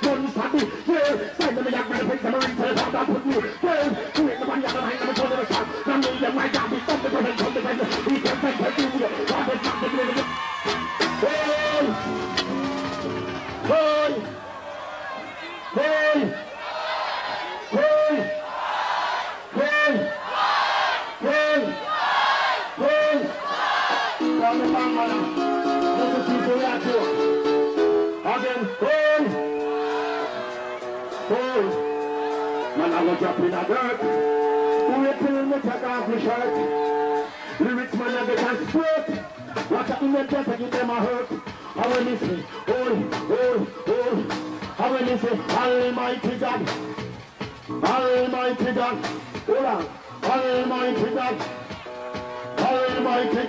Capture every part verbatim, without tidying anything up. Don't stop me. Yeah, sign them up. I'm gonna take them right to the top. I'll put you. Well, do it. The one other night, I'm gonna go to the top. I'm gonna get my job. We stop the government. Stop the government. We can't take the food. I'm gonna stop the government. Hey! Hey! Hey! Hey! Drop in the dirt. Wait till me take off my shirt. Lyrics man I get a spurt. Watch out in the chest I give them a hurt. How will you say, oh, oh, oh. How will you say, Almighty God. Almighty God. Hold on. Almighty God. Almighty.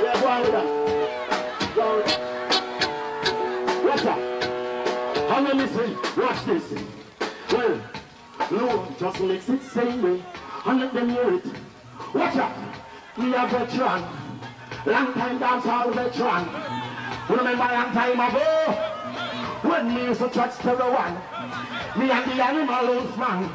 Yeah, go on with that. Go on with that. What's up? Now listen, watch this. Well, Lord just makes it same way, and let them hear it. Watch out, we are veteran, long time dancehall veteran. Remember long time ago, when we used to touch to the one, me and the animal Wolfman,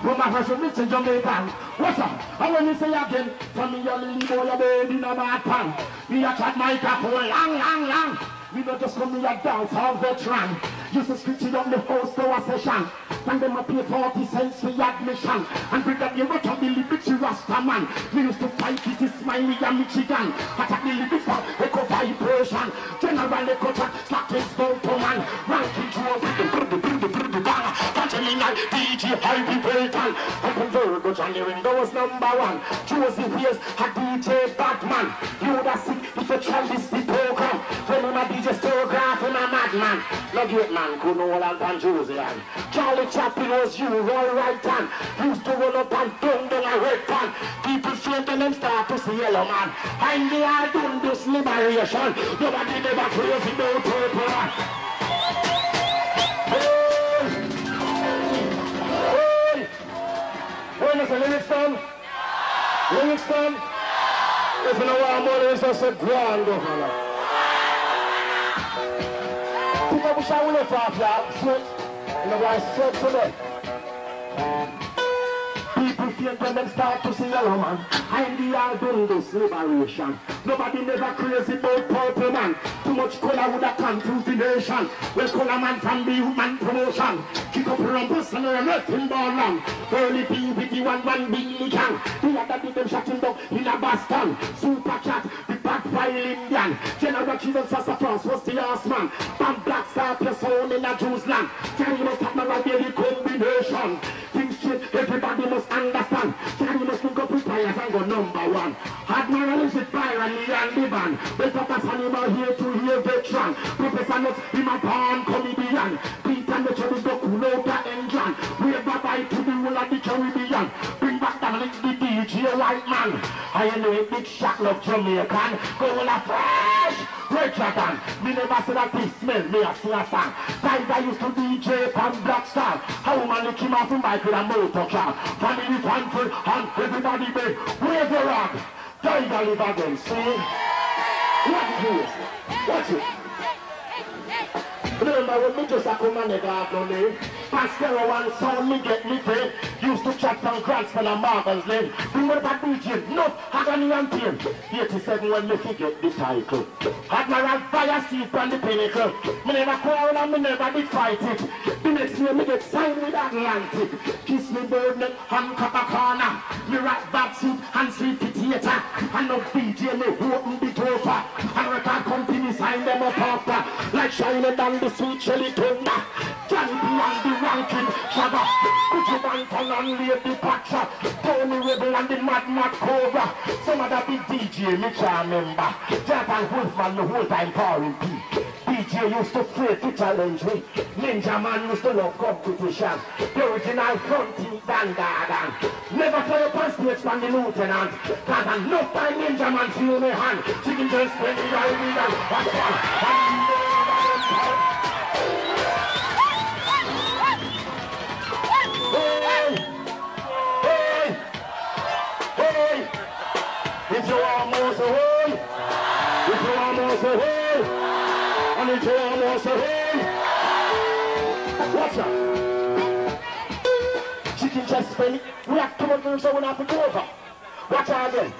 from my first rich in Jamaican. What's up? And when you say again, for me your little boy, your baby, no bad pan. We are chat my cap for long, long, long. We not just come here dance, all veteran. Used to screech it on the host to a session. And them a pay forty cents for admission. And bring up the rock of the lyrics, you Rasta man. We used to fight, this is Smiley and Michigan. Attack the lyrics for eco-vibration. General eco-track, slack his photo man. Ranking to a brr-brr-brr-brr-brr-brr-brr-brr-brr. Functioning like D J Ivy Payton. Up in Virgo, Johnny Ringo was number one. Joseph Hayes, a D J Batman. You da sick if you try this the program. When I'm a D J Stograph, I'm a madman. Not yet man. Man could all and pan Josie and Charlie Chaplin was you, all right hand. Used to roll up and down down a red pan. People straight and them start to see yellow man. And they are done this liberation. Nobody never crazy no paper. Hey! Hey! Hey, listen, Livingston. Livingston. If you know what I'm doing, it's just a grand over. Two double shot with left off, y'all. Switch. And the right switch to left. People fear them and start to sing along. I am the all done this liberation. Nobody never crazy about purple man. Too much color would have confused the nation. Well, color man from the human promotion. Kick up rumpus and I'm nothing but wrong. Only be with the one man being the gang. The other did them shot him down in a baston. Super cat, the backfire Indian. General Jesus Sassafras was the ass man. Bam black star plus own in a Jews land. Jerry must have my daily combination. Think straight, everybody must understand. Jerry must look up with players and go number one. Admiral is it viral. And the band, we got us animal here to hear veteran. Professor Nuts, him a palm comedian. Peter and the cherry go cool out the engine. We ever buy to the whole of the Caribbean. Bring back the link, the D J light man. I anyway big shack love Jamaican. Go on a fresh red dragon. Me never said that this smell me a sing a song. Time I used to D J from Black Star. How man lick him off the mic with a motor car. Family thankful and everybody be wave your hand. Don't go live again, see? What is this? Watch it. Remember when me just a come and nigga have no name? Pascal one sound me get me fame. Used to chat from Grandson and Marvin's name. Remember D J, no, agony and pain. eighty-seven when me forget the title. Admiral Fire seat from the pinnacle. Me never quarrel and me never did fight it. The next year me get signed with Atlantic. Kiss me bird neck and copper corner. Me rock back seat and sweet theater. And no D J me open the tofa. And record company sign them up after. Like shining down the sweet chili tuna. John B and the ranking Shabba. Put your banton and Lady Patricia. Tony Rebel and the Mad Mad Cobra. Some other big D J me can't remember. Jet and Wolfman the whole time calling P. D J used to fear to challenge me. Ninjaman used to love competition. The original fronting Dandadan. Never play up on stage from the lieutenant. Cause enough time Ninjaman feel me hand. She can just play me right with her. What's that? Hey! Hey! Hey! If you almost away! If you almost away! Watch out! Chicken chest penny, we have to run so we don't have to go over. Watch out again.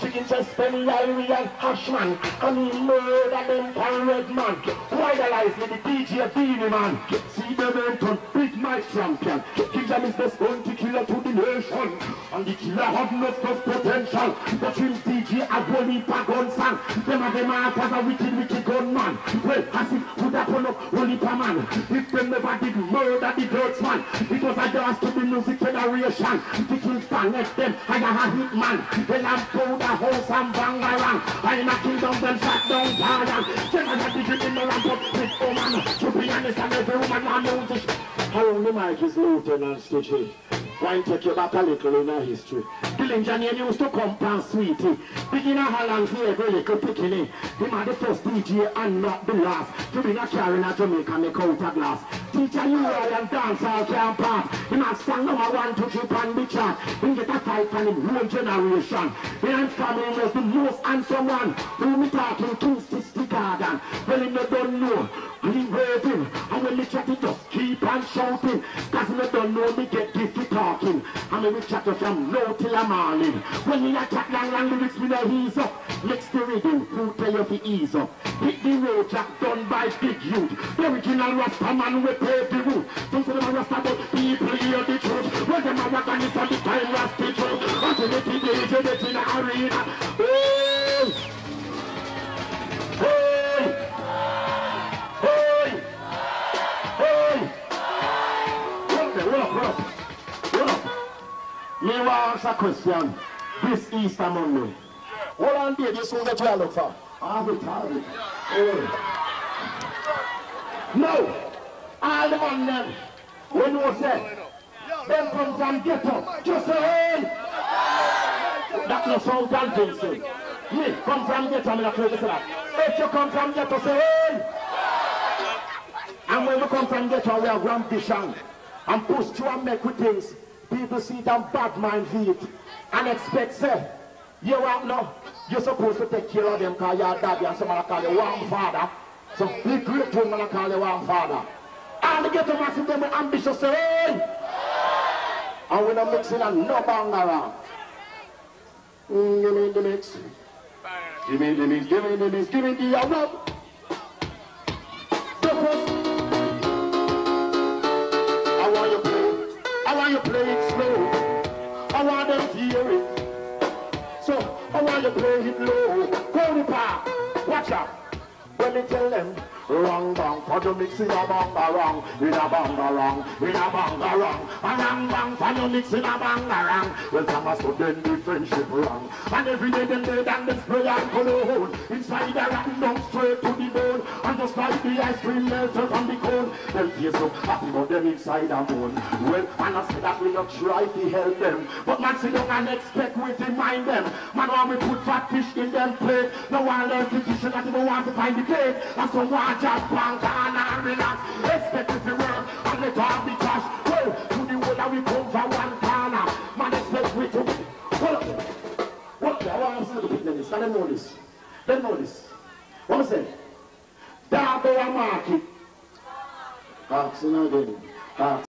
Chicken chest penny, Irie and Hashman. I mean murder them pan red man. Widalize me the D J Beanie man. See them enter, big my champion. Kingdom is the stone to killer to the nation. And the killer have not got potential. But him D J a bully pack on sand. Them are them out as a wicked, wicked gunman. Well, as if would have pull up only per man. If them never did murder the dirt man. It was a dance to the music federation. The Kingston left them, I am a hitman. Then I'm proud. The house and bangarang, I'm a kingdom, them shut down pardon. General did you in the ramp up with woman. To be honest, and every woman on music. How the mic is Lieutenant Stitchie. Why take you back a little in our history? The Linjanian used to come from Sweetie. Beginner Holland for every little picking. He made the first D J and not the last. To bring a car in a Jamaica make out a glass. Teacher you all and dance all can pass. He must sang number one to chip on the chart. He get a fight from his whole generation. And family was the most handsome one. Who me talking to Sister Garden. Well, he don't know. And he waving. And when he chat, he just keep on shouting. Cause he don't know me get difficult. I'm a chatter from low till I'm morning. When you attack long long lyrics with a ease up. Next to reading, who tell you to ease up? Hit the road track done by Big Youth. The original Rasta man will pave the route. Don't say them a Rasta but people hear the truth. When them a rock and it's all the time Rasta truth. Until they think they do it in the arena. Hey! Hey! Hey! Hey! Rock there, rock, rock. Me want to ask a question. This Easter Monday. Hold on, baby. This is what you look for. Have it, have it. Oh. Now, all the man them, when you say, them come from ghetto, just say, hey. That no sound convincing. Me, come from ghetto, I'm not going to say that. If you come from ghetto, say, hey. And when we come from ghetto, we have ambition. And push you and make with things. People see them bad mind feet and expect, say, you out now, you're supposed to take care of them because your daddy and someone call you one father. So be grateful when I call you our father. And the ghetto massive, them with ambitious, say, hey! And we don't mix in and no bang around. Mm, give me the mix. Give me the mix, give me the mix, give me the love. I want you to play. I want you to play it slow. I want them to hear it. So I want you to play it low. Go the park. Watch out. When they tell them, wrong bang, for the mix in a banga wrong, in a banga wrong, in a banga wrong, and wrong bang, for the mix in a banga wrong. Well, Thomas would then be friendship wrong. And every day them dead and them spray and color hole. Inside a rotten down straight to the bone. And just like the ice cream melted from the cone, them feel so happy about them inside a moon. Well, and I said that we not try to help them, but man sit down and expect we to mind them. Man, when we put fat fish in them plate, no one learn to fish and not even want to find the plate. And so why? Just bank and relax, expect if you work and let all be trash. Well, to the world that we come from one corner, man expect we to be. Hold up, what I want to say to the people this, and they know this, they know this. What I say? Darbo market. Action again.